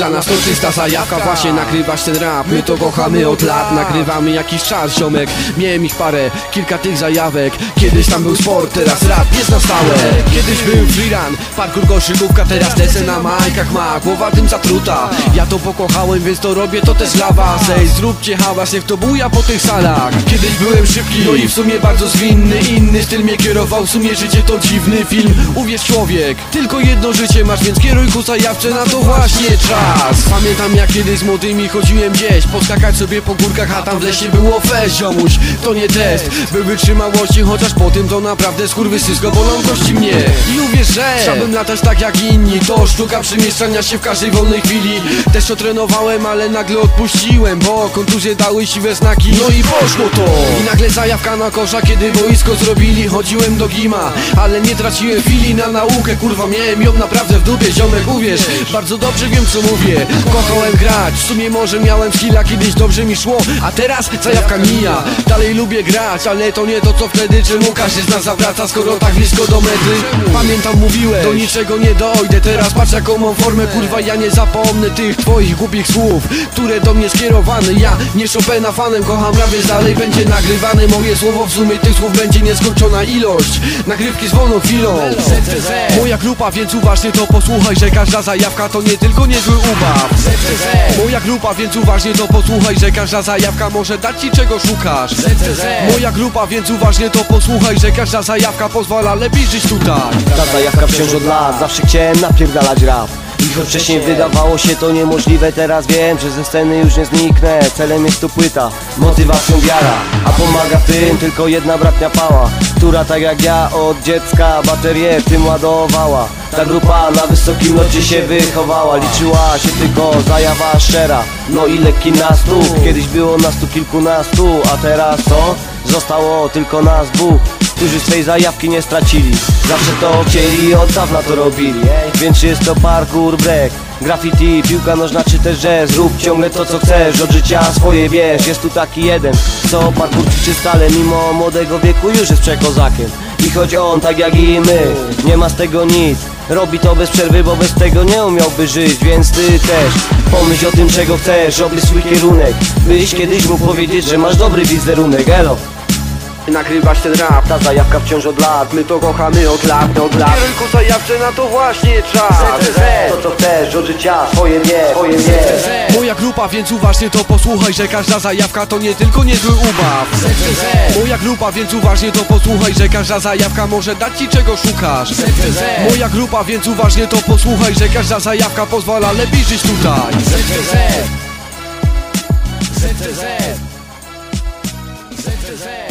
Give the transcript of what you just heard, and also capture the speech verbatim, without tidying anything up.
Dla nas to czysta zajawka, właśnie nagrywać ten rap. My to kochamy od lat, nagrywamy jakiś czas, ziomek. Miałem ich parę, kilka tych zajawek. Kiedyś tam był sport, teraz rap jest na stałe. Kiedyś był freerun, parkour, koszykówka, teraz lecę na majkach, ma głowa tym zatruta. Ja to pokochałem, więc to robię, to też dla was. Ej, zróbcie hałas, niech to buja po tych salach. Kiedyś byłem szybki, no i w sumie bardzo zwinny. Inny styl mnie kierował, w sumie życie to dziwny film. Uwierz człowiek, tylko jedno życie masz, więc kieruj ku zajawce, na to właśnie czas. Pamiętam jak kiedyś z młodymi chodziłem gdzieś poskakać sobie po górkach, a tam w lesie było fez, ziomuś. To nie test, by wytrzymałości, chociaż po tym to naprawdę skurwysysko bolą kości mnie. I uwierz, że chciałbym latać tak jak inni. To sztuka przemieszczania się w każdej wolnej chwili. Też to trenowałem, ale nagle odpuściłem, bo kontuzje dały siwe znaki, no i poszło to. I nagle zajawka na kosza, kiedy boisko zrobili. Chodziłem do gima, ale nie traciłem chwili na naukę, kurwa, miałem ją naprawdę w dupie, ziomek, uwierz. Bardzo dobrze wiem co mówię, kochałem grać. W sumie może miałem skilla, kiedyś dobrze mi szło, a teraz zajawka mija. Dalej lubię grać, ale to nie to co wtedy. Czemu każdy z nas zawraca, skoro tak blisko do mety? Pamiętam mówiłem, do niczego nie dojdę. Teraz patrz jaką mam formę, kurwa, ja nie zapomnę tych twoich głupich słów, które do mnie skierowane. Ja nie Chopina fanem, kocham rap, więc dalej będzie nagrywane moje słowo. W sumie tych słów będzie nieskończona ilość, nagrywki z wolną chwilą. Moja grupa, więc uważnie to posłuchaj, że każda zajawka to nie tylko niezły ubaw. Moja grupa, więc uważnie to posłuchaj, że każda zajawka może dać ci czego szukasz. Moja grupa, więc uważnie to posłuchaj, że każda zajawka pozwala lepiej żyć tutaj. Ta zajawka wciąż od lat, zawsze chciałem napierdalać rap. I choć wcześniej wydawało się to niemożliwe, teraz wiem, że ze sceny już nie zniknę. Celem jest tu płyta, motywacją wiara, a pomaga w tym tylko jedna bratnia pała, która tak jak ja od dziecka baterię w tym ładowała. Ta grupa na wysokim locie się wychowała, liczyła się tylko zajawa szczera, no i lekki nastrój. Kiedyś było nas tu kilkunastu, a teraz to zostało tylko nas dwóch, którzy swej zajawki nie stracili. Zawsze to chcieli i od dawna to robili, więc czy jest to parkour, break, graffiti, piłka nożna czy też jazz. Zrób ciągle to co chcesz, od życia swoje wiesz. Jest tu taki jeden, co parkour ćwiczy stale, mimo młodego wieku już jest przekozakiem. I choć on tak jak i my, nie ma z tego nic, robi to bez przerwy, bo bez tego nie umiałby żyć. Więc ty też pomyśl o tym czego chcesz, obierz swój kierunek, byś kiedyś mógł powiedzieć, że masz dobry wizerunek. Elo. Nagrywać ten rap, ta zajawka wciąż od lat. My to kochamy od lat, od lat. Kierunku zajawcze, na to właśnie czas. To co chcesz, od życia swoje wie, swoje wie. Moja grupa, więc uważnie to posłuchaj, że każda zajawka to nie tylko niezły ubaw. Moja grupa, więc uważnie to posłuchaj, że każda zajawka może dać ci czego szukasz. Moja grupa, więc uważnie to posłuchaj, że każda zajawka pozwala lepiej żyć tutaj. Z T Z Z T Z Z T Z